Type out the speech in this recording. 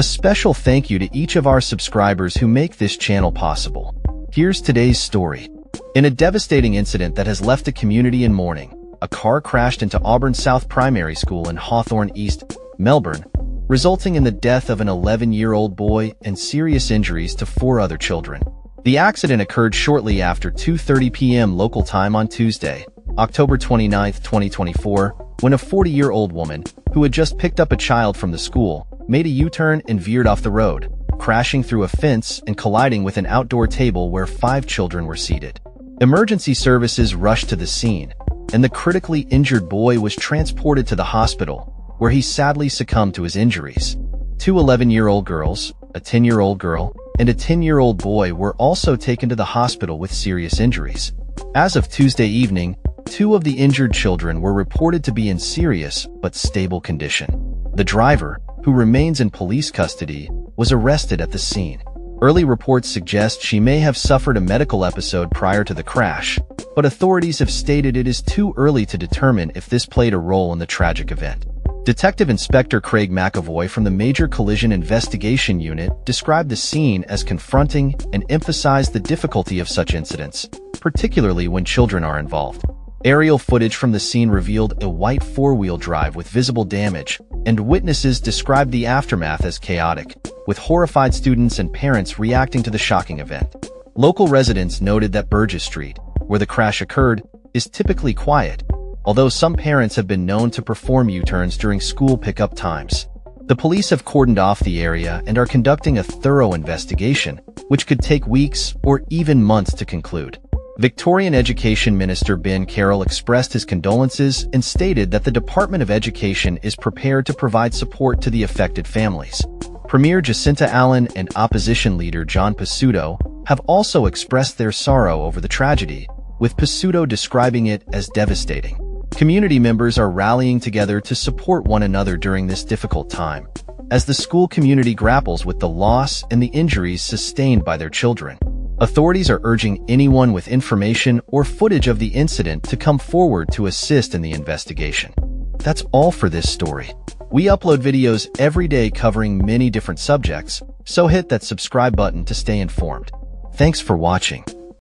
A special thank you to each of our subscribers who make this channel possible. Here's today's story. In a devastating incident that has left the community in mourning, a car crashed into Auburn South Primary School in Hawthorn East, Melbourne, resulting in the death of an 11-year-old boy and serious injuries to 4 other children. The accident occurred shortly after 2:30 p.m. local time on Tuesday, October 29, 2024, when a 40-year-old woman, who had just picked up a child from the school, made a U-turn and veered off the road, crashing through a fence and colliding with an outdoor table where 5 children were seated. Emergency services rushed to the scene, and the critically injured boy was transported to the hospital, where he sadly succumbed to his injuries. 2 11-year-old girls, a 10-year-old girl, and a 10-year-old boy were also taken to the hospital with serious injuries. As of Tuesday evening, 2 of the injured children were reported to be in serious but stable condition. The driver, who remains in police custody, was arrested at the scene. Early reports suggest she may have suffered a medical episode prior to the crash, but authorities have stated it is too early to determine if this played a role in the tragic event. Detective Inspector Craig McAvoy from the Major Collision Investigation Unit described the scene as confronting and emphasized the difficulty of such incidents, particularly when children are involved. Aerial footage from the scene revealed a white 4-wheel drive with visible damage, and witnesses described the aftermath as chaotic, with horrified students and parents reacting to the shocking event. Local residents noted that Burgess Street, where the crash occurred, is typically quiet, although some parents have been known to perform U-turns during school pickup times. The police have cordoned off the area and are conducting a thorough investigation, which could take weeks or even months to conclude. Victorian Education Minister Ben Carroll expressed his condolences and stated that the Department of Education is prepared to provide support to the affected families. Premier Jacinta Allan and opposition leader John Pesutto have also expressed their sorrow over the tragedy, with Pesutto describing it as devastating. Community members are rallying together to support one another during this difficult time, as the school community grapples with the loss and the injuries sustained by their children. Authorities are urging anyone with information or footage of the incident to come forward to assist in the investigation. That's all for this story. We upload videos every day covering many different subjects, so hit that subscribe button to stay informed. Thanks for watching.